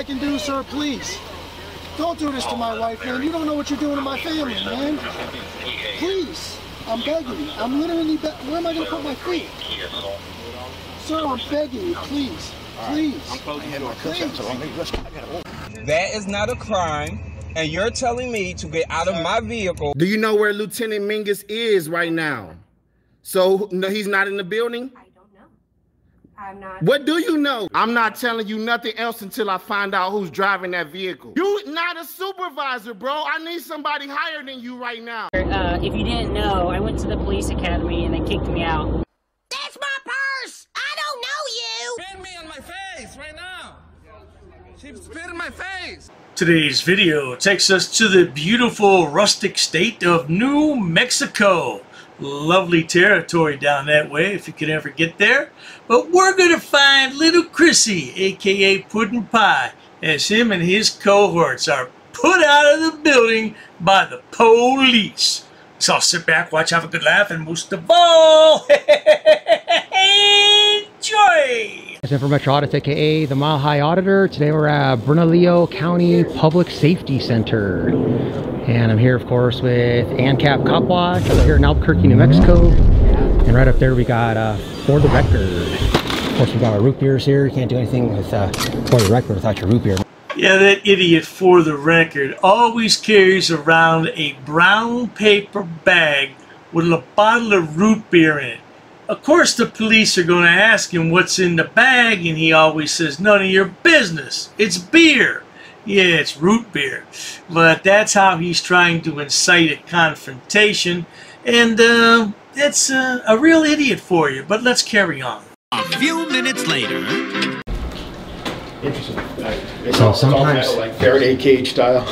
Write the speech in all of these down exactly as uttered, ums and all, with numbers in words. I can do, sir, please. Don't do this to my wife, man. You don't know what you're doing to my family, man. Please. I'm begging you. I'm literally begging. Where am I going to put my feet? Sir, I'm begging you. Please. Please. Please. That is not a crime. And you're telling me to get out of my vehicle. Do you know where Lieutenant Mingus is right now? So no, he's not in the building? I don't know. I'm not. What do you know? I'm not telling you nothing else until I find out who's driving that vehicle. You not a supervisor, bro. I need somebody higher than you right now. Uh, if you didn't know, I went to the police academy and they kicked me out. That's my purse. I don't know you. Spit me on my face right now. She spit in my face. Today's video takes us to the beautiful rustic state of New Mexico. Lovely territory down that way if you could ever get there. But we're going to find little Chrissy, aka Puddin' Pie, as him and his cohorts are put out of the building by the police. So sit back, watch, have a good laugh, and most of all, enjoy! It's InfoMetro Audit, aka the Mile High Auditor. Today we're at Bernalillo County Public Safety Center. And I'm here, of course, with ANCAP Copwatch over here in Albuquerque, New Mexico. And right up there we got uh, For the Record. Of course, we got our root beers here. You can't do anything with uh, For the Record without your root beer. Yeah, that idiot For the Record always carries around a brown paper bag with a bottle of root beer in it. Of course the police are going to ask him what's in the bag, and he always says, none of your business. It's beer. Yeah, it's root beer. But that's how he's trying to incite a confrontation. And uh, it's uh, a real idiot for you. But let's carry on. A few minutes later. Interesting. It's so all, sometimes it's all like Faraday cage style.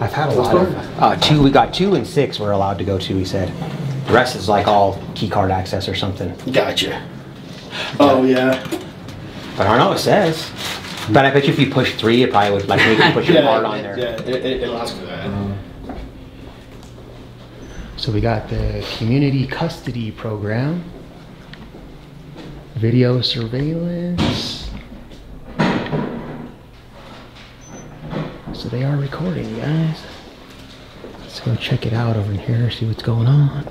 I've had a lot of uh, two. We got two and six we're allowed to go to, he said. The rest is like all key card access or something. Gotcha. Oh, yeah. But I don't know what it says. But I bet you if you push three, it probably would like make you push yeah, your card on there. Yeah, it, it, it'll ask for that. Um, so we got the Community Custody Program. Video surveillance. So they are recording, guys. Let's go check it out over here, see what's going on.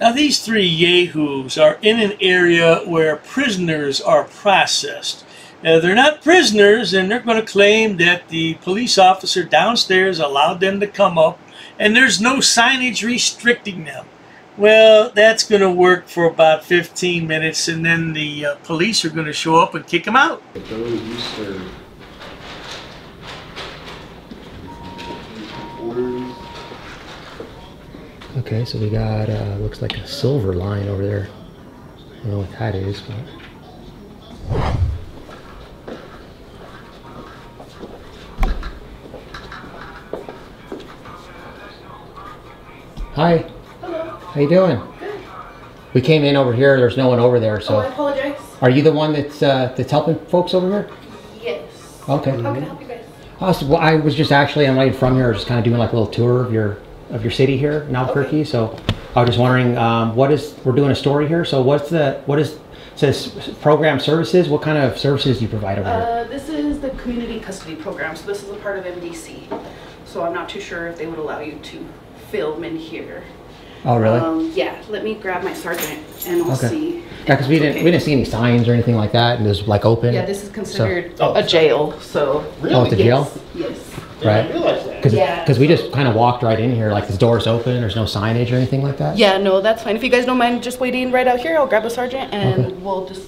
Now these three yahoos are in an area where prisoners are processed. Now, they're not prisoners, and they're going to claim that the police officer downstairs allowed them to come up and there's no signage restricting them. Well, that's going to work for about fifteen minutes, and then the uh, police are going to show up and kick them out. Those you serve. Okay, so we got, uh, looks like a silver line over there. I don't know what that is, but... Hi. Hello. How you doing? Good. We came in over here. There's no one over there, so. Oh, I apologize. Are you the one that's uh, that's helping folks over here? Yes. Okay. How can I help you guys? Awesome. Well, I was just actually, I'm not even from here. Just kind of doing like a little tour of your of your city here in Albuquerque. Okay. So I was just wondering, um, what is we're doing a story here? So what's the what is it says program services? What kind of services do you provide over uh, here? This is the Community Custody Program. So this is a part of M D C. So I'm not too sure if they would allow you to film in here. Oh, really? Um, yeah. Let me grab my sergeant and we'll okay. see. Yeah, because we didn't okay. we didn't see any signs or anything like that, and it was like open. Yeah, this is considered so. a jail. So really? Oh, it's a yes. jail. Yes. Right. Because yeah. because we just kind of walked right in here, like the door's open. There's no signage or anything like that. Yeah. No, that's fine. If you guys don't mind just waiting right out here, I'll grab a sergeant and okay. we'll just.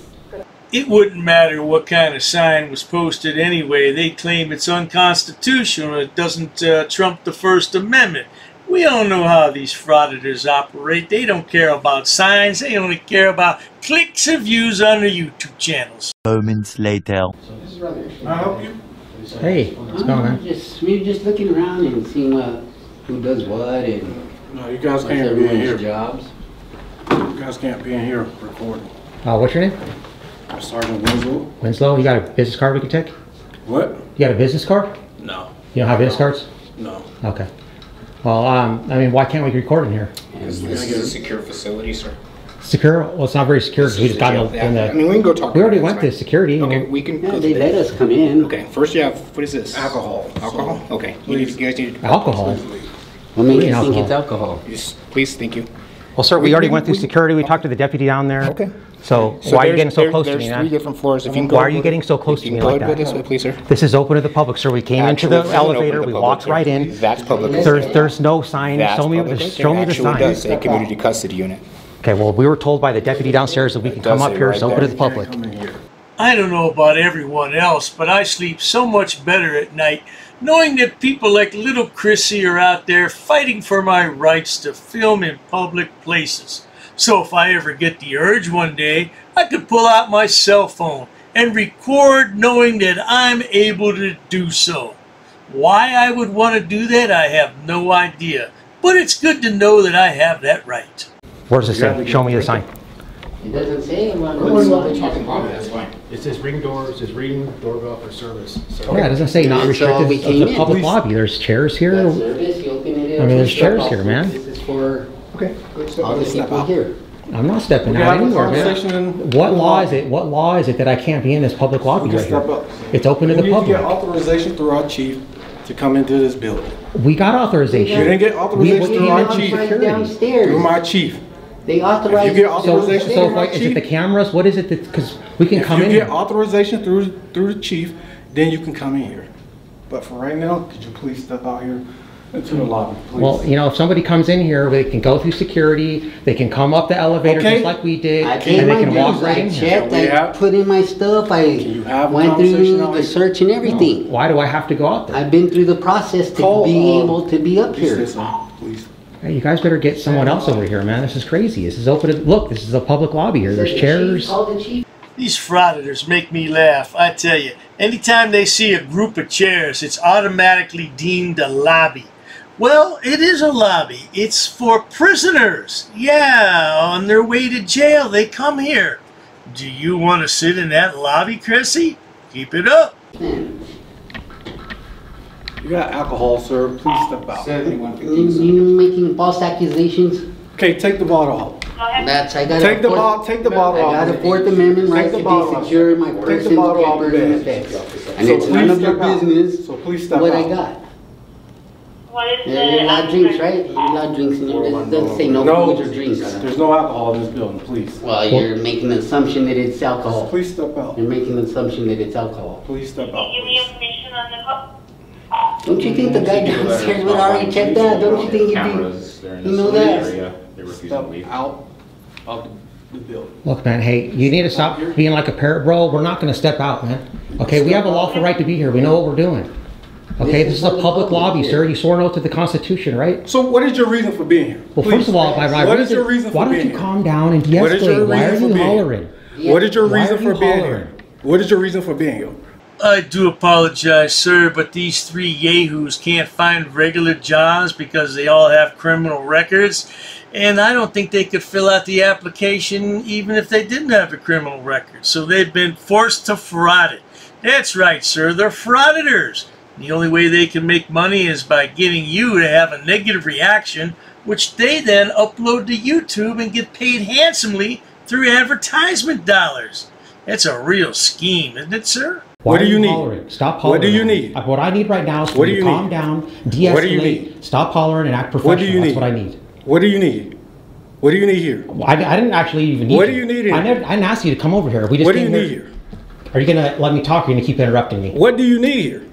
It wouldn't matter what kind of sign was posted anyway. They claim it's unconstitutional. It doesn't uh, trump the First Amendment. We all know how these frauditors operate. They don't care about signs. They only care about clicks and views on their YouTube channels. Moments later. I help you. Hey, what's going on? Just, we were just looking around and seeing uh, who does what and. No, you guys can't be in here. Jobs. You guys can't be in here recording. Uh, what's your name? I'm Sergeant Winslow. Winslow, you got a business card we can take? What? You got a business card? No. You don't have business cards? No. Okay. Well, um, I mean, why can't we record in here? Is this is a secure facility, sir. Secure? Well, it's not very secure because we just got in the, in the... I mean, we can go talk. We already went to security. Okay, we can... No, they let us come in. Okay, first you have... What is this? Alcohol. Alcohol? So, okay. You, need, you guys need... Alcohol? What makes you think it's alcohol? Just, please, thank you. Well, sir, we, we already we, went through we, security. We talked to the deputy down there. Okay. So, so why are you getting so there, close to me? There's three different floors. If you go why are you getting so close to me like that? This way, please, sir. This is open to the public, sir. We came actually, into the elevator. The we walked right in. That's public. There's there's no sign. That's show me public. Show me the sign. It actually does say community custody unit. Okay. Well, we were told by the deputy downstairs that we can come up here. It's open to the public. I don't know about everyone else, but I sleep so much better at night knowing that people like little Chrissy are out there fighting for my rights to film in public places. So if I ever get the urge one day, I could pull out my cell phone and record knowing that I'm able to do so. Why I would want to do that, I have no idea. But it's good to know that I have that right. Where's the sign? Show me the sign. It doesn't say anyone. It says ring door, it says ring doorbell for service. So yeah, it doesn't say not restricted. We came it's a public in. lobby. There's chairs here. Service, you open it I mean, there's chairs here, man. This is for okay. all the people here. I'm not stepping out anymore, man. What law is it? What law is it that I can't be in this public lobby right here? It's open to the public. You need to get authorization through our chief to come into this building. We got authorization. You didn't get authorization through our chief. Through my chief. They authorize. You get authorization. So, so like, is it the cameras? What is it that? Because we can if come you in. You get here. authorization through through the chief, then you can come in here. But for right now, could you please step out here into the lobby, please? Well, you know, if somebody comes in here, they can go through security. They can come up the elevator okay. just like we did, I and they can walk right I in. Checked, I have, put in my stuff. I you have went through the search and everything. No. Why do I have to go out there? I've been through the process to Call, be um, able to be up here. This one, please. Hey, you guys better get someone else over here, man. This is crazy. This is open. To, look, this is a public lobby here. There's chairs. These frauditors make me laugh, I tell you. Anytime they see a group of chairs, it's automatically deemed a lobby. Well, it is a lobby. It's for prisoners. Yeah, on their way to jail, they come here. Do you want to sit in that lobby, Chrissy? Keep it up. You got alcohol, sir. Please step out. You making false accusations? Okay, take the bottle out. That's I got. Take the bottle. Take the bottle out. I got a Fourth Amendment right to be secure in my person, papers, and effects. And it's none of your business. So please step out. What I got? What is it? You allowed drinks, right? You allowed drinks in your business. Doesn't say no food or drinks. There's no alcohol in this building, please. Well, you're making an assumption that it's alcohol. Please step out. You're making an assumption that it's alcohol. Please step out. Give me information on the cup. Don't you think the guy downstairs would already check that? Don't you think you'd be, you know that? They refuse to leave. Out of the building. Look, man, hey, you need to stop being like a parrot, bro. We're not going to step out, man. Okay, we have a lawful right to be here. We know what we're doing. Okay, this is a public lobby, sir. You swore an oath to the Constitution, right? So what is your reason for being here? Well, first of all, by my reason, why don't you calm down and de-escalate? Why are you hollering? What is your reason for being here? What is your reason for being here? I do apologize, sir, but these three yahoos can't find regular jobs because they all have criminal records, and I don't think they could fill out the application even if they didn't have a criminal record. So they've been forced to fraud it. That's right, sir. They're frauditors. And the only way they can make money is by getting you to have a negative reaction, which they then upload to YouTube and get paid handsomely through advertisement dollars. That's a real scheme, isn't it, sir? Why what do you, you need? Hollering? Stop hollering. What do you need? What I need right now is for you to calm need? down, de-escalate, stop hollering, and act professional. What do you That's need? what I need. What do you need? What do you need here? Well, I, I didn't actually even need What do you need here? I, never, I didn't ask you to come over here. We just what do you need here? here? Are you going to let me talk or are you going to keep interrupting me? What do you need here?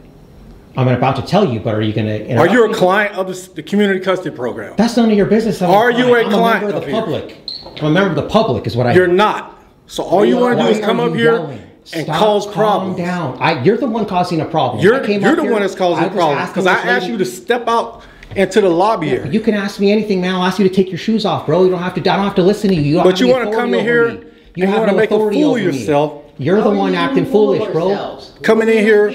I'm about to tell you, but are you going to interrupt Are you a me? client of the, the Community Custody Program? That's none of your business. I'm are a you a I'm client a member of the public. Here. I'm a member of the public is what I You're need. not. So all you want to do is come up here and Stop, cause problems. Calm down. I, you're the one causing a problem. You're, came you're the here, one that's causing problems because I asked you to step out into the lobby yeah, here. You can ask me anything, man. I'll ask you to take your shoes off, bro. You don't have to. I don't have to listen to you. you don't but have you want to come in here. Me. You and have you want to no make a fool of yourself. Me. You're How the one you acting foolish, ourselves? bro. Coming in here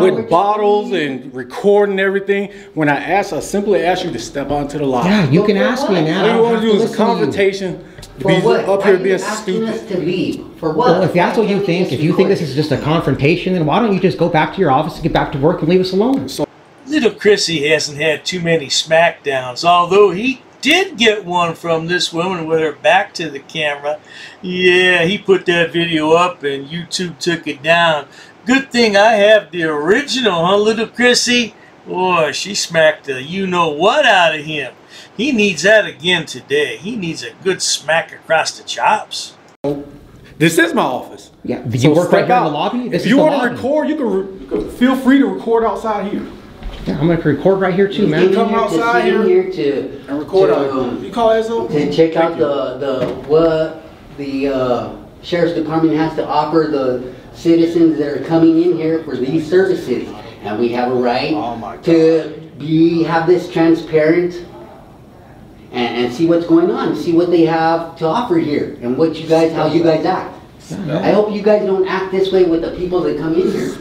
with bottles and recording everything. When I asked, I simply asked you to step out into the lobby. Yeah, you but can ask me now. What you want to do is a confrontation. For be what? Up here being stupid. Us to leave? For what? Well, if that's what you think, if you think this is just a confrontation, then why don't you just go back to your office and get back to work and leave us alone? So Representative Chrissy hasn't had too many smackdowns, although he did get one from this woman with her back to the camera. Yeah, he put that video up and YouTube took it down. Good thing I have the original, huh, little Chrissy? Boy, she smacked the you-know-what out of him. He needs that again today. He needs a good smack across the chops. This is my office. Yeah, you so work right here in the lobby. This if you want lobby. to record, you can, re you can feel free to record outside here. Yeah, I'm going to record right here too, man. You come outside here, here to and record. To, um, you call that up? To check out the, the what the uh, sheriff's department has to offer the citizens that are coming in here for these services, and we have a right oh to be have this transparent and, and see what's going on, see what they have to offer here, and what you guys, how you guys act. No. I hope you guys don't act this way with the people that come in here.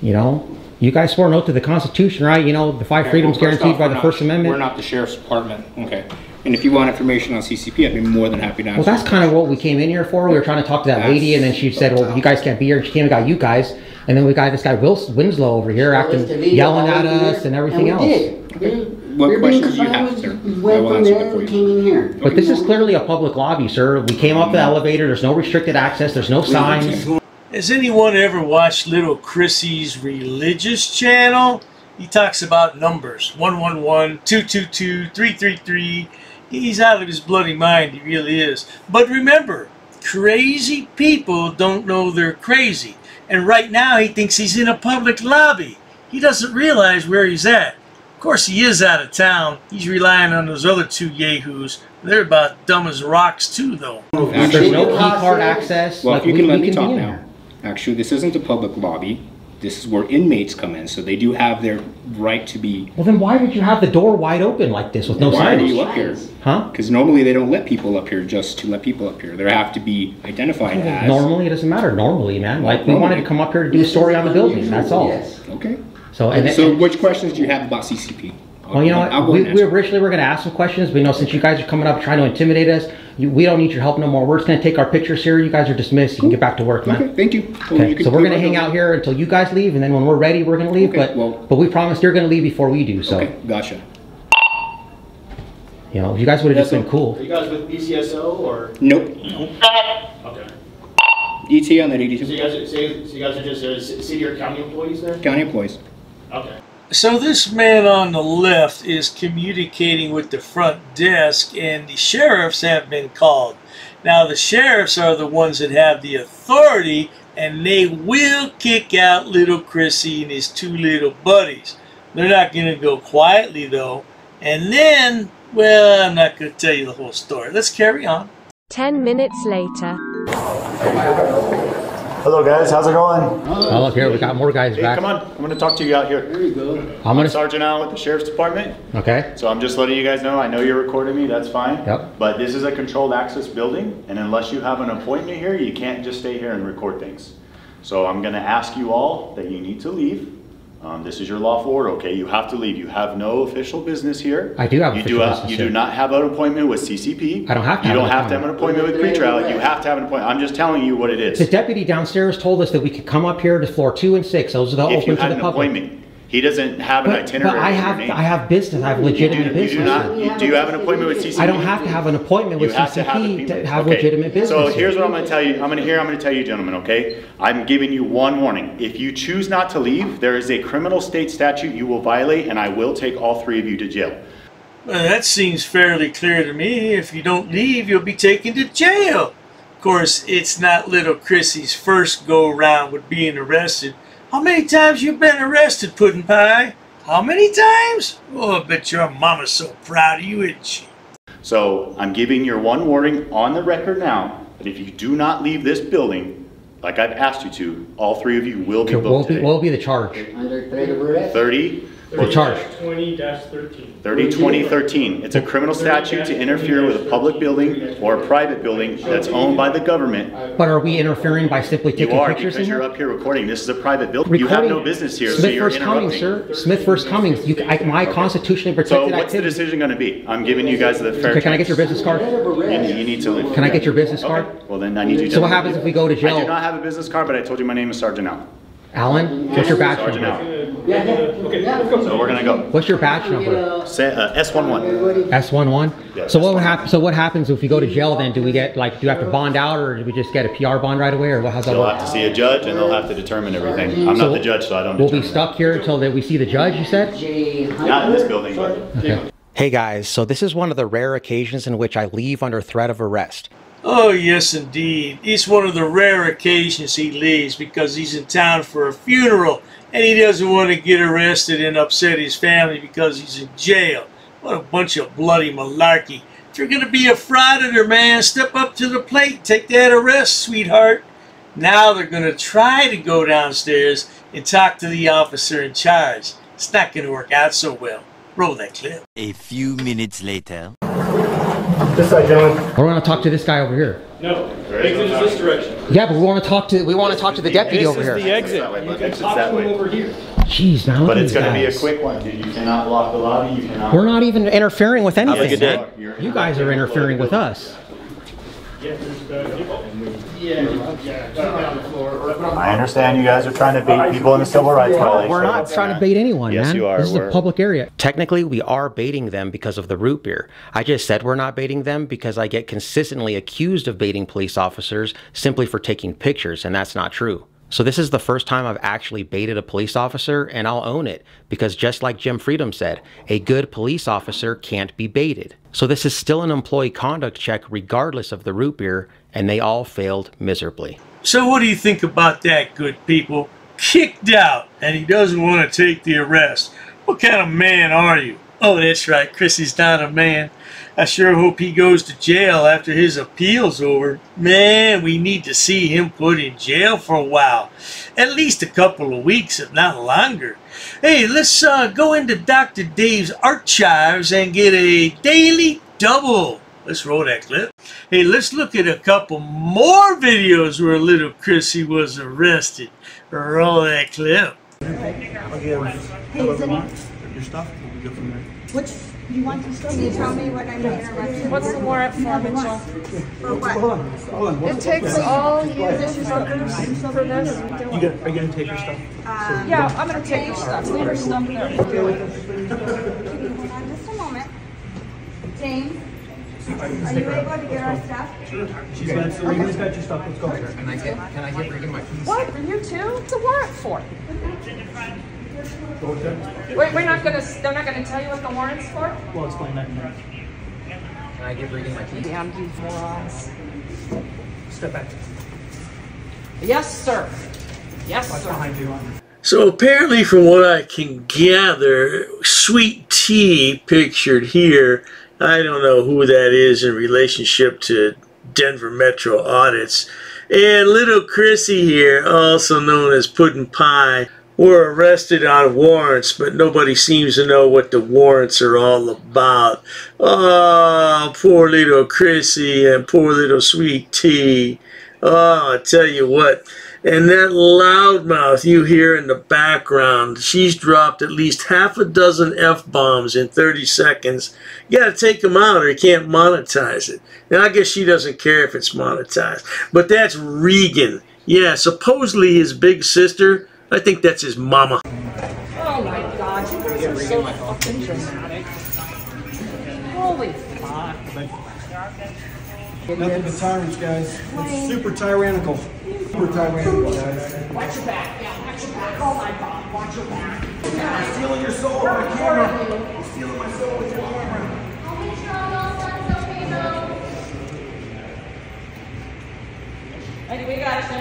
You know, you guys swore an oath to the Constitution, right? You know, the five okay, freedoms well, guaranteed off, by the not, First Amendment. We're not the Sheriff's Department. Okay. And if you want information on C C P, I'd be more than happy to answer. Well, that's kind of what we came in here for. We were trying to talk to that that's lady, and then she said, well, you guys can't be here. She came and got you guys. And then we got this guy, Wilson Winslow, over here, acting, yelling at us and everything and else. Okay. What questions do you have, sir? I will answer them for you. But this is clearly a public lobby, sir. We came off the elevator. There's no restricted access. There's no signs. Has anyone ever watched Little Chrissy's religious channel? He talks about numbers. one one one, two two two, three three three. He's out of his bloody mind. He really is. But remember, crazy people don't know they're crazy. And right now he thinks he's in a public lobby. He doesn't realize where he's at. Of course he is out of town. He's relying on those other two yahoos. They're about dumb as rocks too, though. Actually, there's no key card access. Well, like, if you can we, let we me can talk now. Actually, this isn't a public lobby. This is where inmates come in, so they do have their right to be. Well, then why would you have the door wide open like this with no signs? Why are you up here? Huh? Because normally they don't let people up here just to let people up here. They have to be identified okay. as. Normally, it doesn't matter. Normally, man, like normally. we wanted to come up here to do a story on the building. That's all. Yes. Okay. So, and so and, which questions do you have about C C P? I'll, well, you know I'll, what? We, we originally were going to ask some questions, but you know, since you guys are coming up trying to intimidate us, you, we don't need your help no more. We're just going to take our pictures here. You guys are dismissed. You can get back to work, man. Okay, thank you. Well, okay, you so we're going to hang out here until you guys leave, and then when we're ready, we're going to leave. Okay, but well, but we promised you're going to leave before we do. So okay, gotcha. You know, you guys would have just been it. cool. Are you guys with B C S O or nope? Nope. Okay. E T on that eighty-two. So you guys are, so you guys are just uh, city or county employees there? County employees. Okay. So this man on the left is communicating with the front desk, and the sheriffs have been called. Now the sheriffs are the ones that have the authority, and they will kick out Little Chrissy and his two little buddies. They're not going to go quietly though. And then, well, I'm not going to tell you the whole story. Let's carry on. Ten minutes later. Hello guys, how's it going? Oh, look here, we got more guys hey, back. Come on, I'm going to talk to you out here. There you go. I'm, I'm Sergeant Allen with the Sheriff's Department. Okay. So I'm just letting you guys know, I know you're recording me, that's fine. Yep. But this is a controlled access building, and unless you have an appointment here, you can't just stay here and record things. So I'm going to ask you all that you need to leave. Um, this is your lawful order, okay? You have to leave. You have no official business here. I do have you official do have, business. You here. do not have an appointment with C C P. I don't have to. You have don't an have to have an appointment with pretrial. You have to have an appointment. I'm just telling you what it is. The deputy downstairs told us that we could come up here to floor two and six. Those are the open to the public. If you had an appointment. He doesn't have an but, itinerary. But I have, I have business. I have legitimate you do, business. You do, not, you, do you have an appointment with C C P? I don't have to have an appointment with C C P to have, to have okay. legitimate business. So here's what I'm going to tell you. I'm going to hear. I'm going to tell you, gentlemen. Okay. I'm giving you one warning. If you choose not to leave, there is a criminal state statute you will violate, and I will take all three of you to jail. Well, that seems fairly clear to me. If you don't leave, you'll be taken to jail. Of course, it's not Little Chrissy's first go round with being arrested. How many times you been arrested, Puddin' Pie? How many times? Oh, I bet your mama's so proud of you, isn't she? So, I'm giving your one warning on the record now that if you do not leave this building, like I've asked you to, all three of you will be okay, booked today. What will be the charge? Under threat of arrest. thirty. The charge. twenty dash thirteen. thirty twenty thirteen. It's a criminal statute to interfere with a public building or a private building that's owned by the government. But are we interfering by simply taking you are, pictures? Because in you're here? up here recording. This is a private building. Recording. You have no business here. Smith so you're versus Cummings, sir. Smith versus Cummings. You, I, my okay. constitutionally protected. So what's activity. the decision going to be? I'm giving you guys the fair. Okay, can I get your business card? You, you need to leave. Can I get your business card? Okay. Well then, I need you. To so what happens if we go to jail? I do not have a business card, but I told you my name is Sergeant Allen. Alan, what's your batch Sergeant number? Yeah, yeah. Okay, so we're gonna go. What's your batch number? Say, uh, S one one. S one one. Yeah, so S one one. What would happen? So what happens if we go to jail? Then do we get like? Do you have to bond out, or do we just get a P R bond right away, or how's that? You'll work? Have to see a judge, and they'll have to determine everything. I'm so not the judge, so I don't. We'll be stuck that. Here until that we see the judge. You said? Not in this building. But okay. Hey guys, so this is one of the rare occasions in which I leave under threat of arrest. Oh yes indeed, it's one of the rare occasions he leaves because he's in town for a funeral and he doesn't want to get arrested and upset his family because he's in jail. What a bunch of bloody malarkey. If you're going to be a fraud auditor, man, step up to the plate, take that arrest, sweetheart. Now they're going to try to go downstairs and talk to the officer in charge. It's not going to work out so well. Roll that clip. A few minutes later. This side, gentlemen. We want to talk to this guy over here. No, exit is this direction. Yeah, but we want to talk to we want to talk to the deputy over here. This is the exit. You can talk to him over here. Jeez, now look at these guys. But it's going to be a quick one, dude. You cannot block the lobby. You cannot. We're not even interfering with anything. You guys are interfering with us. I understand you guys are trying to bait people in the civil rights violation. We're not trying to bait anyone, man. Yes, you are. This is a public area. Technically, we are baiting them because of the root beer. I just said we're not baiting them because I get consistently accused of baiting police officers simply for taking pictures, and that's not true. So this is the first time I've actually baited a police officer, and I'll own it, because just like Jim Freedom said, a good police officer can't be baited. So this is still an employee conduct check regardless of the root beer, and they all failed miserably. So what do you think about that, good people? Kicked out, and he doesn't want to take the arrest. What kind of man are you? Oh, that's right, Chrissy's not a man. I sure hope he goes to jail after his appeal's over. Man, we need to see him put in jail for a while. At least a couple of weeks, if not longer. Hey, let's uh, go into Doctor Dave's archives and get a daily double. Let's roll that clip. Hey, let's look at a couple more videos where little Chrissy was arrested. Roll that clip. Hey, your stuff? Go from there. Which you want to show me? Tell me what I'm interrupting. What's the warrant for, Mitchell? For what? It takes all you officers for this. You got, are you going to take your stuff? Uh, yeah, I'm going to take your stuff. Leave your stuff there. Give me hold on just a moment. James, are you able to get our stuff? Sure. She's got your stuff. Let's go. Can I get, can I get rid of my keys? What? For you too? What's the warrant for? Wait, we're not gonna. They're not gonna tell you what the warrant's for. Well, explain that. Can I get reading my keys? Damn you, morons! Step back. Yes, sir. Yes, What's sir. Behind you? So apparently, from what I can gather, Sweet Tea pictured here. I don't know who that is in relationship to Denver Metro Audits, and little Chrissy here, also known as Puddin' Pie, were arrested on warrants, but nobody seems to know what the warrants are all about. Oh, poor little Chrissy and poor little Sweet Tea. Oh, I tell you what. And that loudmouth you hear in the background, she's dropped at least half a dozen F-bombs in thirty seconds. You gotta take them out or you can't monetize it. Now, I guess she doesn't care if it's monetized. But that's Regan. Yeah, supposedly his big sister. I think that's his mama. Oh my gosh, you guys are so fucking dramatic. Holy fuck. Nothing but tyrants, guys. It's super tyrannical. Super tyrannical, guys. Watch your back. Yeah, watch your back. Oh my god, watch your back. You're stealing your soul with my camera. You're stealing my soul with your camera. I'll make sure all one's okay, though. Anyway, we got it, sir.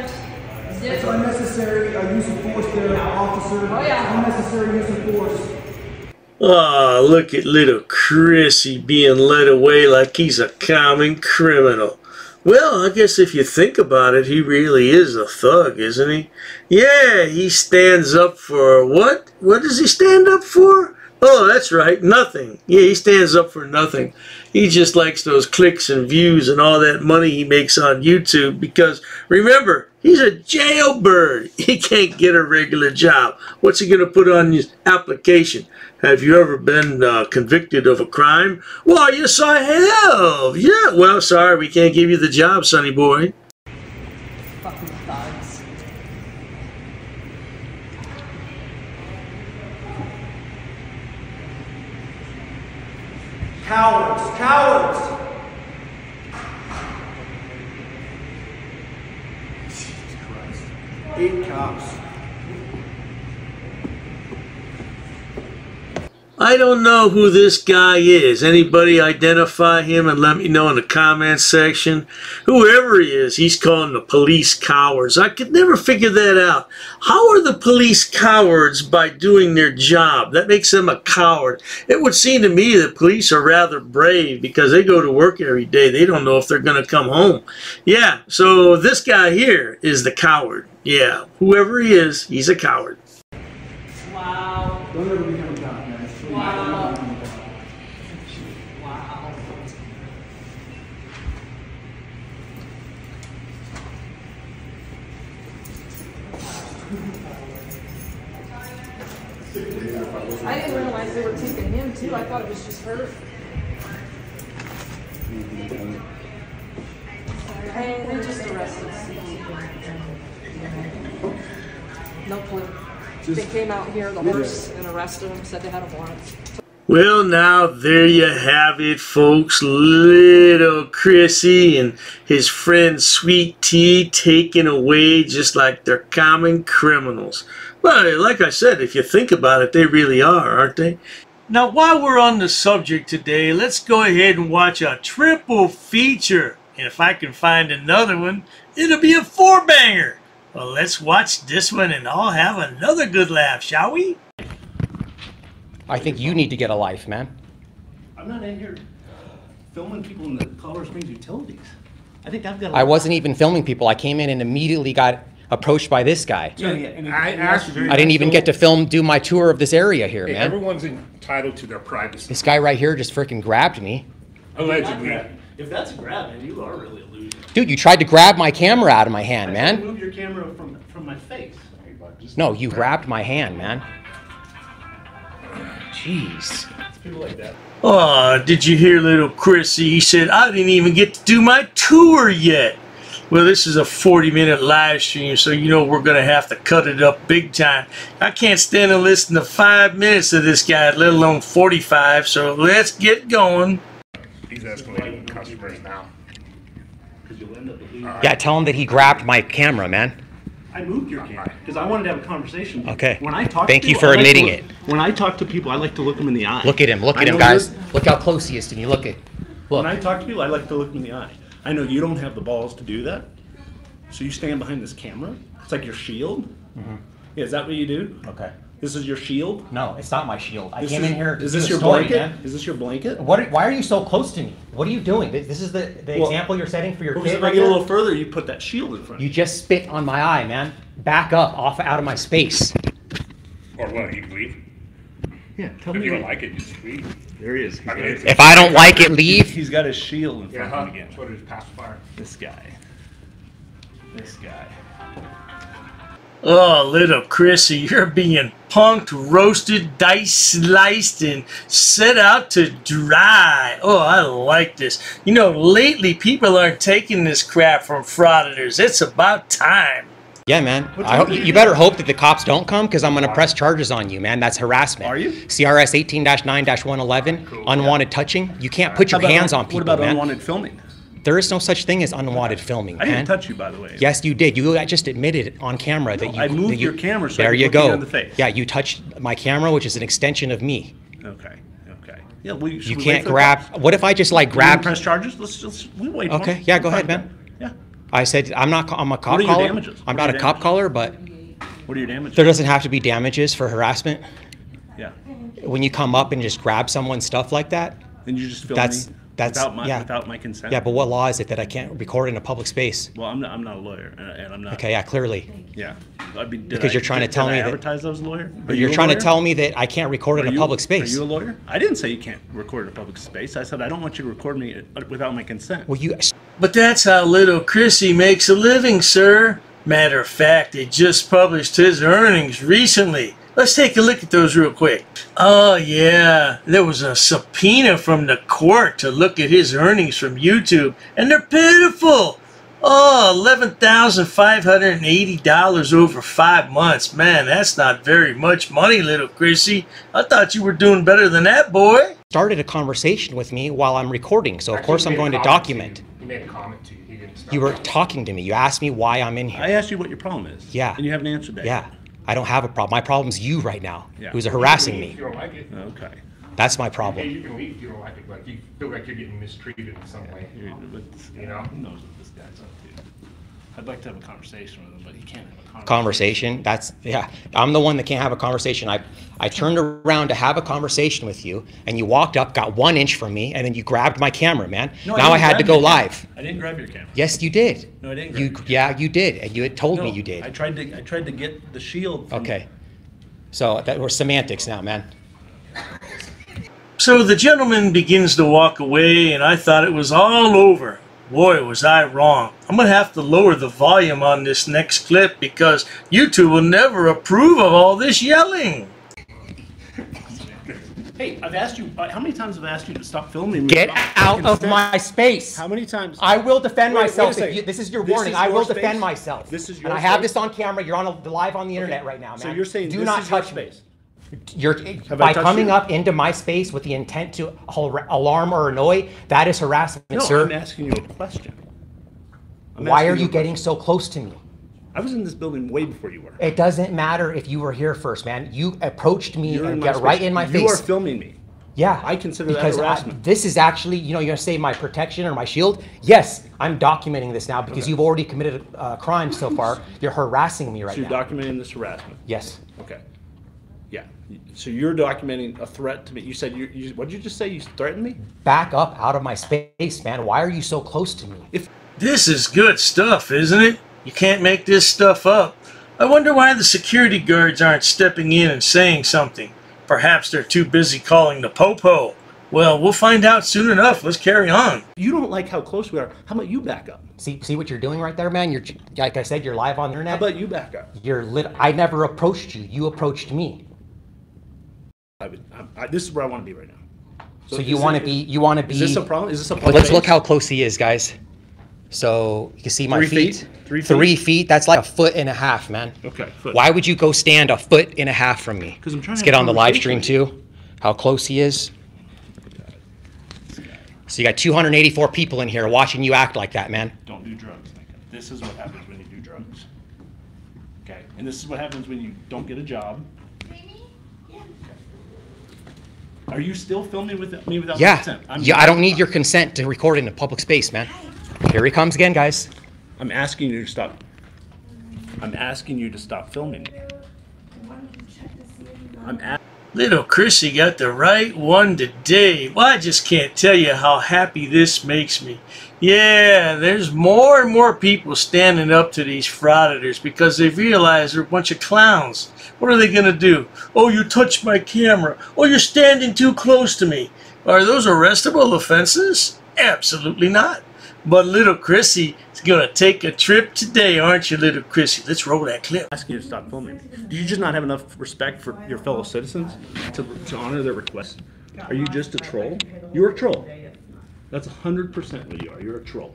It's unnecessary uh, use of force there, officer. Oh, yeah. Unnecessary use of force. Ah, oh, look at little Chrissy being led away like he's a common criminal. Well, I guess if you think about it, he really is a thug, isn't he? Yeah, he stands up for what? What does he stand up for? Oh, that's right, nothing. Yeah, he stands up for nothing. He just likes those clicks and views and all that money he makes on YouTube because, remember, he's a jailbird. He can't get a regular job. What's he going to put on his application? Have you ever been uh, convicted of a crime? Well, yes, I have. Yeah, well, sorry, we can't give you the job, sonny boy. Fucking thugs. Cowards, cowards. Jesus Christ. Eight cops. I don't know who this guy is. Anybody identify him and let me know in the comments section. Whoever he is, he's calling the police cowards. I could never figure that out. How are the police cowards by doing their job? That makes them a coward. It would seem to me that police are rather brave because they go to work every day. They don't know if they're going to come home. Yeah, so this guy here is the coward. Yeah, whoever he is, he's a coward. Wow. Wow. Wow. I didn't realize they were taking him too. I thought it was just her. And we just arrested C C P. No clue. They came out here, the horse, and arrested them, said they had a warrant. Well, now, there you have it, folks. Little Chrissy and his friend Sweet Tea taken away just like they're common criminals. Well, like I said, if you think about it, they really are, aren't they? Now, while we're on the subject today, let's go ahead and watch a triple feature. And if I can find another one, it'll be a four-banger. Well, let's watch this one and all have another good laugh, shall we? I think you need to get a life, man. I'm not in here filming people in the Colorado Springs Utilities. I think I've got a life. I wasn't even filming people. I came in and immediately got approached by this guy. Yeah, yeah. And I, asked you I didn't even get to film, do my tour of this area here, hey, man. Everyone's entitled to their privacy. This guy right here just freaking grabbed me. Allegedly. If that's a grab, man, you are really a loser. Dude, you tried to grab my camera out of my hand, I man. You moved your camera from, from my face. No, you grabbed my hand, man. Jeez. It's people like that. Oh, did you hear little Chrissy? He said, I didn't even get to do my tour yet. Well, this is a forty minute live stream, so you know we're going to have to cut it up big time. I can't stand and listen to five minutes of this guy, let alone forty-five, so let's get going. He's escalating customers now. Yeah, tell him that he grabbed my camera, man. I moved your camera because I wanted to have a conversation with you. Okay. When I talk Thank to you people, for I admitting like look, it. When I talk to people, I like to look them in the eye. Look at him. Look at I him, guys. Look how close he is to me. Look at look. When I talk to people, I like to look them in the eye. I know you don't have the balls to do that, so you stand behind this camera. It's like your shield. Mm-hmm. Yeah, is that what you do? Okay. This is your shield? No, it's not my shield. I this came is, in here to Is this your story, blanket? Man. Is this your blanket? What? Why are you so close to me? What are you doing? This is the, the well, example you're setting for your kid. If I get a little further, you put that shield in front. You just spit on my eye, man. Back up, off out of my space. Or what? You leave? Yeah, tell if me. If you don't like it, just leave. There he is. I mean, if if I don't like it, leave. He's got his shield in front yeah, of him again. What is pacifier? This guy. This guy. Oh, little Chrissy, you're being punked, roasted, diced, sliced, and set out to dry. Oh, I like this. You know, lately people aren't taking this crap from frauditors. It's about time. Yeah, man. I hope, you better hope that the cops don't come because I'm going to press charges on you, man. That's harassment. Are you? C R S eighteen nine one eleven, cool. Unwanted yeah. touching. You can't put your hands on people, man. What about unwanted filming? There is no such thing as unwanted filming. I didn't man. touch you, by the way. Yes, you did. You I just admitted on camera no, that you. I moved you, your camera. So there you go. In the face. Yeah, you touched my camera, which is an extension of me. Okay. Okay. Yeah. Well, you can't grab. Cops? What if I just like grab? Press charges. Let's just. We wait. Okay. More. Yeah. Go ahead, man. Yeah. I said I'm not. I'm a cop caller. What are your damages? I'm not a cop caller, but. What are your damages? There doesn't have to be damages for harassment. Yeah. When you come up and just grab someone's stuff like that. Then you just feel. That's. That's, without, my, yeah. without my consent. Yeah, but what law is it that I can't record in a public space? Well, I'm not, I'm not a lawyer, and, and I'm not. Okay, yeah, clearly. Yeah. I mean, because I, you're trying did, to tell me I advertise that I was a lawyer? Are you're you a trying lawyer? to tell me that I can't record are in a you, public space. Are you a lawyer? I didn't say you can't record in a public space. I said I don't want you to record me without my consent. Well, you. But that's how little Chrissy makes a living, sir. Matter of fact, he just published his earnings recently. Let's take a look at those real quick. Oh, yeah. There was a subpoena from the court to look at his earnings from YouTube, and they're pitiful. Oh, eleven thousand five hundred eighty dollars over five months. Man, that's not very much money, little Chrissy. I thought you were doing better than that, boy. Started a conversation with me while I'm recording, so of Actually, course I'm going to document. To you. He made a comment to you. He didn't stop. You were talking to me. You asked me why I'm in here. I asked you what your problem is. Yeah. And you haven't answered that. Yeah. I don't have a problem. My problem's you right now, yeah. who's harassing me. You don't like it. Okay. That's my problem. Hey, you can leave if you don't like it, but if you feel like you're getting mistreated in some yeah, way, you know? Who knows what this guy's up to? I'd like to have a conversation with him, but he can't have a conversation. Conversation? That's, yeah. I'm the one that can't have a conversation. I, I turned around to have a conversation with you, and you walked up, got one inch from me, and then you grabbed my camera, man. No, now I, I had to go live. Camera. I didn't grab your camera. Yes, you did. No, I didn't grab you, your Yeah, you did, and you had told no, me you did. I tried to, I tried to get the shield. From okay. So that we're semantics now, man. So the gentleman begins to walk away, and I thought it was all over. Boy, was I wrong. I'm going to have to lower the volume on this next clip because you two will never approve of all this yelling. Hey, I've asked you, how many times have I asked you to stop filming me? Get out of my space. How many times? I will defend wait, myself. Wait you, this is your this warning. Is I will space? Defend myself. This is your and I have space? This on camera. You're on a, live on the internet okay. right now, man. So you're saying Do this not is touch your space. Me. You're, by coming you? Up into my space with the intent to alarm or annoy, that is harassment, no, sir. I'm asking you a question. I'm Why are you, you getting so close to me? I was in this building way before you were. It doesn't matter if you were here first, man. You approached me You're and got right in my you face. You are filming me. Yeah. I consider that harassment. I, this is actually, you know, you're going to say my protection or my shield? Yes, I'm documenting this now because okay. you've already committed a uh, crime so far. You're harassing me right so you're now. You're documenting this harassment? Yes. Okay. Yeah. So you're documenting a threat to me. You said, you, you, what did you just say? You threatened me? Back up out of my space, man. Why are you so close to me? If this is good stuff, isn't it? You can't make this stuff up. I wonder why the security guards aren't stepping in and saying something. Perhaps they're too busy calling the popo. Well, we'll find out soon enough. Let's carry on. You don't like how close we are. How about you back up? See, see what you're doing right there, man? You're, like I said, you're live on the internet. How about you back up? You're lit. I never approached you. You approached me. I would, I, I, this is where I want to be right now. So, so you want to be, you want to be. Is this a problem? Is this a problem? Let's look how close he is, guys. So you can see my Three feet. feet. Three, Three feet. feet. That's like a foot and a half, man. Okay. Foot. Why would you go stand a foot and a half from me? Because I'm trying Let's to get on the live stream too. How close he is. So you got two hundred eighty-four people in here watching you act like that, man. Don't do drugs. This is what happens when you do drugs. Okay. And this is what happens when you don't get a job. Are you still filming with me without yeah. consent? I'm yeah, I don't need your consent to record in a public space, man. Here he comes again, guys. I'm asking you to stop. I'm asking you to stop filming. I'm a Little Chrissy got the right one today. Well, I just can't tell you how happy this makes me. Yeah, there's more and more people standing up to these frauditors because they realize they're a bunch of clowns. What are they going to do? Oh, you touched my camera. Oh, you're standing too close to me. Are those arrestable offenses? Absolutely not. But Little Chrissy is going to take a trip today, aren't you, Little Chrissy? Let's roll that clip. I'm asking you to stop filming. Do you just not have enough respect for your fellow citizens to, to honor their requests? Are you just a troll? You're a troll. That's one hundred percent what you are. You're a troll.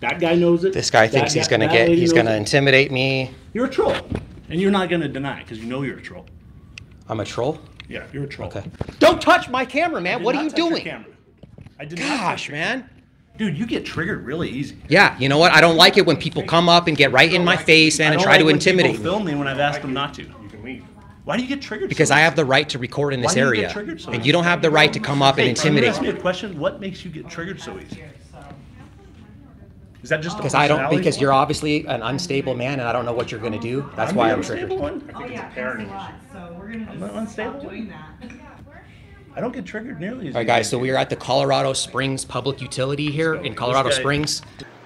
That guy knows it. This guy that thinks guy, he's going to get, he's going to intimidate me. You're a troll. And you're not going to deny it because you know you're a troll. I'm a troll? Yeah, you're a troll. Okay. Don't touch my camera, man. What are you doing? Camera. I did Gosh, not man. Dude, you get triggered really easy. Yeah, you know what? I don't like it when people come up and get right in my like face, man, and try like to intimidate me. Film me when I've asked them not to. You can leave. Why do you get triggered? Because so I have the right to record in this Why area, do you get so and you don't have the right to come up hey, and intimidate. Ask me a question. What makes you get triggered so easy? Is that just because I don't? Because you're obviously an unstable man, and I don't know what you're going to do. That's I'm why I'm triggered. One? I think oh, it's yeah, a parenting issue. So we're gonna I'm not unstable. Doing that. I don't get triggered nearly as. All right, guys. So we are at the Colorado Springs Public Utility here in Colorado Springs.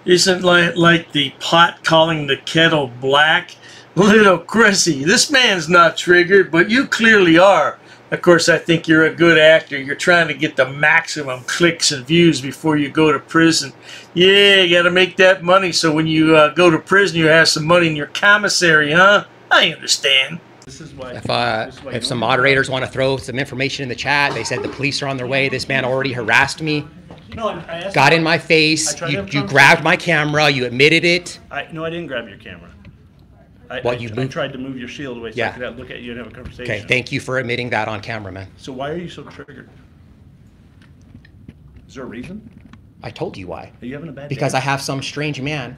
Isn't like like the pot calling the kettle black. Little Chrissy, this man's not triggered, but you clearly are. Of course, I think you're a good actor. You're trying to get the maximum clicks and views before you go to prison. Yeah, you got to make that money so when you uh, go to prison, you have some money in your commissary, huh? I understand. This is why. If, uh, this is why if some moderators want to throw some information in the chat, they said the police are on their way. This man already harassed me. No, I asked got in my face. You, you grabbed my camera. You admitted it. I, no, I didn't grab your camera. I, well, I, you I tried to move your shield away so yeah. I could look at you and have a conversation. Okay, thank you for admitting that on camera, man. So why are you so triggered? Is there a reason? I told you why. Are you having a bad day? Because I have some strange man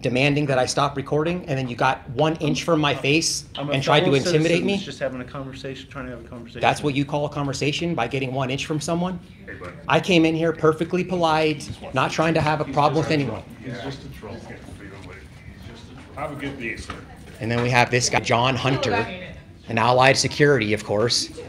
demanding that I stop recording, and then you got one inch from my face and tried to intimidate me. Just having a conversation, trying to have a conversation. That's what you call a conversation, by getting one inch from someone? Hey, I came in here perfectly polite, not trying to have a problem with anyone. He's just a troll. Have a good day, sir. And then we have this guy, John Hunter, an Allied Security, of course,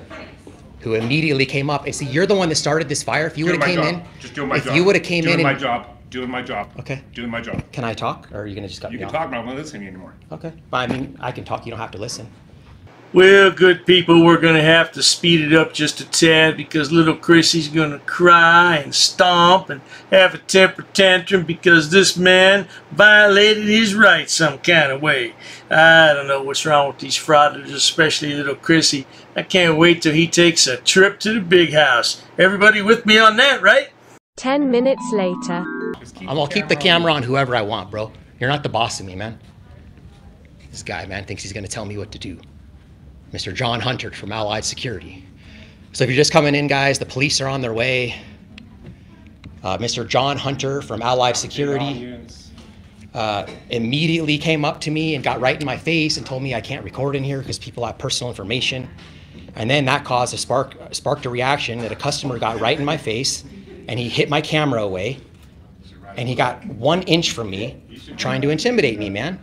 who immediately came up. And see, you're the one that started this fire. If you would have came in, just doing my job. If you would have came in, doing my job. Doing my job. Okay. Doing my job. Can I talk, or are you gonna just cut me off? You can talk, but I'm not listening to you anymore. Okay. I mean, I can talk. You don't have to listen. Well, good people, we're gonna have to speed it up just a tad because little Chrissy's gonna cry and stomp and have a temper tantrum because this man violated his rights some kind of way. I don't know what's wrong with these fraudsters, especially little Chrissy. I can't wait till he takes a trip to the big house. Everybody with me on that, right? Ten minutes later. I'm gonna keep the camera on whoever I want, bro. You're not the boss of me, man. This guy, man, thinks he's gonna tell me what to do. Mister John Hunter from Allied Security. So if you're just coming in, guys, the police are on their way. Uh, Mister John Hunter from Allied Security uh, immediately came up to me and got right in my face and told me I can't record in here because people have personal information. And then that caused a spark, sparked a reaction that a customer got right in my face, and he hit my camera away. And he got one inch from me, trying to intimidate me, man.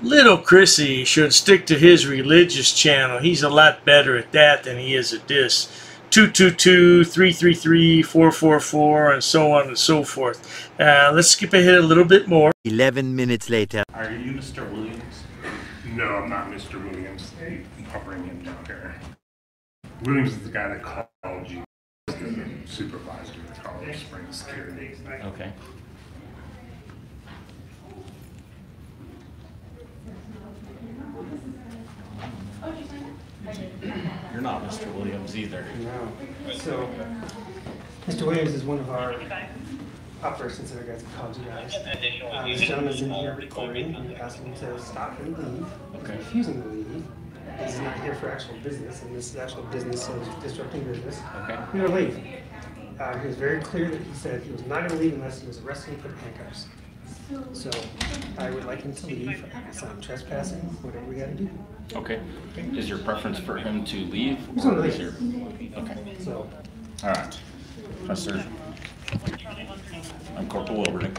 Little Chrissy should stick to his religious channel. He's a lot better at that than he is at this. two two two, three three three, four four four, and so on and so forth. Uh, let's skip ahead a little bit more. Eleven minutes later. Are you Mister Williams? No, I'm not Mister Williams. I'll bring him down here. Williams is the guy that called you. He's the supervisor of Colorado Springs Utilities. Okay. You're not Mister Williams either. No. So, Mister Williams is one of our operations that are guys that called you guys. Um, this gentleman's in here recording, and you're asking him to stop and leave. Okay. He's refusing to leave. This is not here for actual business, and this is actual business, so it's disrupting business. Okay. You're going to leave. Uh, he was very clear that he said he was not going to leave unless he was arrested and put in handcuffs. So, I would like him to leave, so I'm trespassing, whatever we got to do. Okay. Is your preference for him to leave? He's going to leave. Your... Okay. So. All right. Yes, sir. I'm Corporal Wilberding.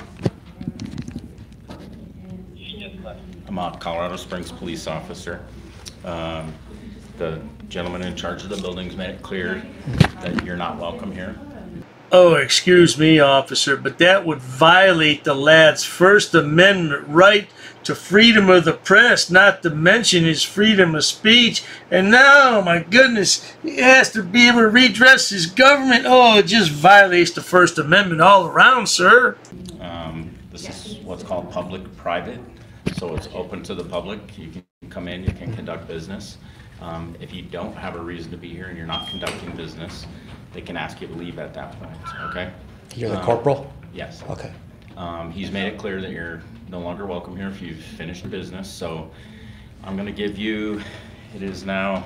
I'm a Colorado Springs police officer. Um, the gentleman in charge of the buildings made it clear that you're not welcome here. Oh, excuse me, officer, but that would violate the lad's First Amendment right to freedom of the press, not to mention his freedom of speech. And now, my goodness, he has to be able to redress his government. Oh, it just violates the First Amendment all around, sir. Um, this is what's called public-private, so it's open to the public. You can come in, you can conduct business. Um, if you don't have a reason to be here and you're not conducting business, they can ask you to leave at that point, okay? You're the um, corporal? Yes. Okay. Um, he's made it clear that you're no longer welcome here if you've finished business, so I'm gonna give you, it is now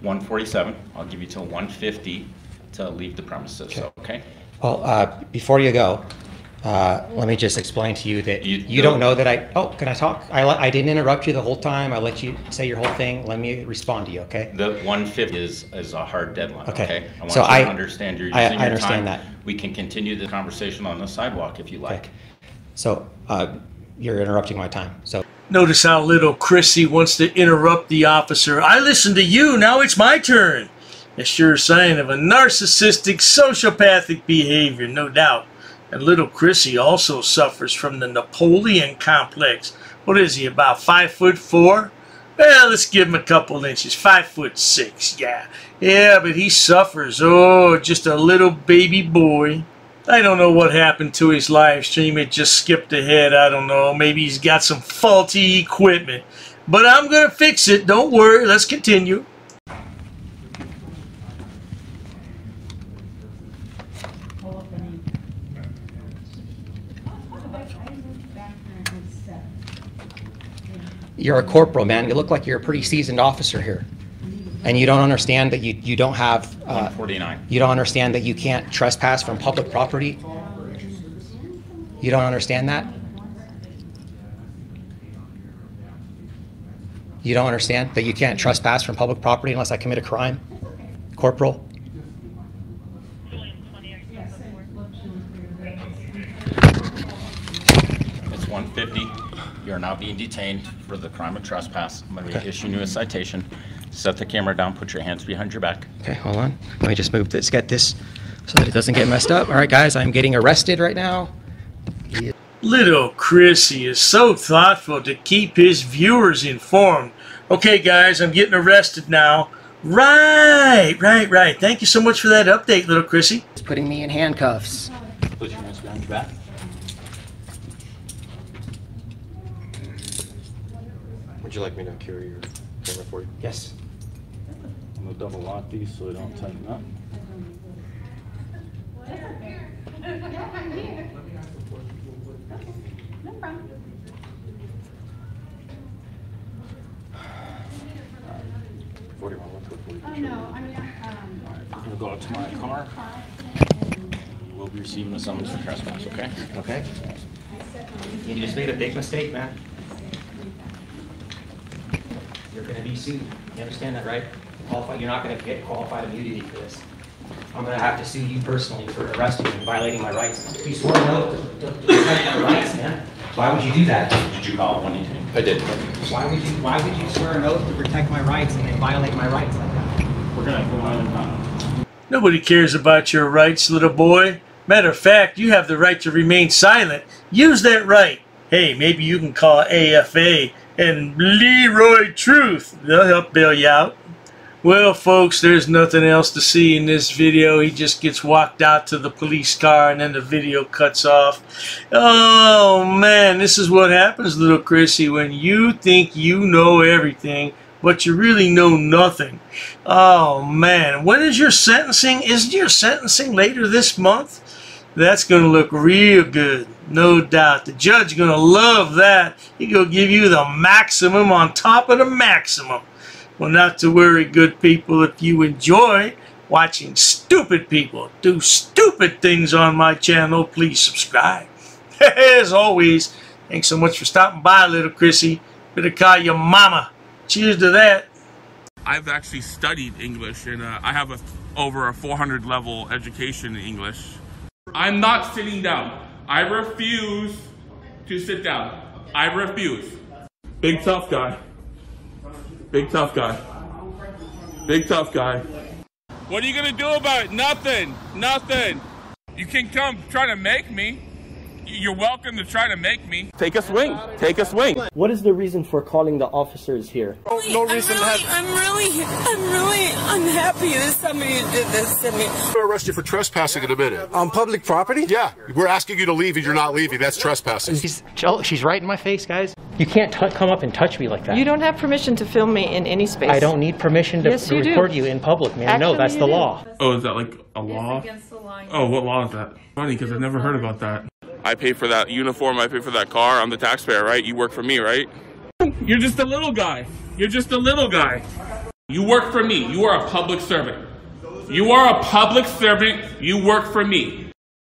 one forty-seven. I'll give you till one fifty to leave the premises, okay? okay? Well, uh, before you go, uh, let me just explain to you that you, you don't know that I, oh, can I talk? I, I didn't interrupt you the whole time. I let you say your whole thing. Let me respond to you, okay? The one fifty is, is a hard deadline, okay? okay? I want so you I, to understand you're using I, I your understand time. That. We can continue the conversation on the sidewalk if you like. Okay. So uh, you're interrupting my time, so. Notice how little Chrissy wants to interrupt the officer. I listened to you, now it's my turn. A sure sign of a narcissistic, sociopathic behavior, no doubt. And little Chrissy also suffers from the Napoleon complex. What is he, about five foot four? Well, let's give him a couple inches. Five foot six, yeah. Yeah, but he suffers. Oh, just a little baby boy. I don't know what happened to his live stream. It just skipped ahead. I don't know. Maybe he's got some faulty equipment. But I'm going to fix it. Don't worry. Let's continue. you're a corporal, man. You look like you're a pretty seasoned officer here. And you don't understand that you, you don't have uh, forty-nine. You don't understand that you can't trespass from public property. You don't understand that? You don't understand that you can't trespass from public property unless I commit a crime, corporal? It's one fifty. You are now being detained for the crime of trespass. I'm going to okay. issue you a citation. Set the camera down. Put your hands behind your back. Okay, hold on. Let me just move this. Get this so that it doesn't get messed up. All right, guys, I'm getting arrested right now. Yeah. Little Chrissy is so thoughtful to keep his viewers informed. Okay, guys, I'm getting arrested now. Right, right, right. Thank you so much for that update, Little Chrissy. It's putting me in handcuffs. Put your hands behind your back. Would you like me to carry your camera for you? Yes. I'm going to double lock these so they don't tighten up. I'm going to go out to my car. We'll be receiving a summons for trespass, okay? Okay. You just made a big mistake, man. You're going to be sued. You understand that, right? You're not going to get qualified immunity for this. I'm going to have to sue you personally for arresting and violating my rights. You swore no to my rights, man. Why would you do that? Did you call one eighteen? I did. Why would you? Why would you swear an oath to protect my rights and then violate my rights like that? We're gonna go on and on. Nobody cares about your rights, little boy. Matter of fact, you have the right to remain silent. Use that right. Hey, maybe you can call A F A and Leroy Truth. They'll help bail you out. Well, folks, there's nothing else to see in this video. He just gets walked out to the police car, and then the video cuts off. Oh, man, this is what happens, Little Chrissy, when you think you know everything, but you really know nothing. Oh, man, when is your sentencing? Isn't your sentencing later this month? That's going to look real good, no doubt. The judge is going to love that. He's going to give you the maximum on top of the maximum. Well, not to worry, good people, if you enjoy watching stupid people do stupid things on my channel, please subscribe. As always, thanks so much for stopping by, Little Chrissy. Better call your mama. Cheers to that. I've actually studied English, and uh, I have a, over a four hundred level education in English. I'm not sitting down. I refuse to sit down. I refuse. Big tough guy. Big tough guy. Big tough guy. What are you gonna do about it? Nothing. Nothing. You can come try to make me. You're welcome to try to make me. Take a swing. Take a swing. What is the reason for calling the officers here? No, no reason. I'm really, I'm really, I'm really unhappy that somebody did this to me. I'm gonna arrest you for trespassing in a minute. On public property? Yeah. We're asking you to leave and you're not leaving. That's trespassing. She's, she's right in my face, guys. You can't t come up and touch me like that. You don't have permission to film me in any space. I don't need permission to, yes, to you record do. you in public, man. Actually, no, that's the do. law. Oh, is that like a law? It's against the law. Oh, what law is that? Funny, because I've never heard about that. I pay for that uniform. I pay for that car. I'm the taxpayer, right? You work for me, right? You're just a little guy. You're just a little guy. You work for me. You are a public servant. You are a public servant. You work for me.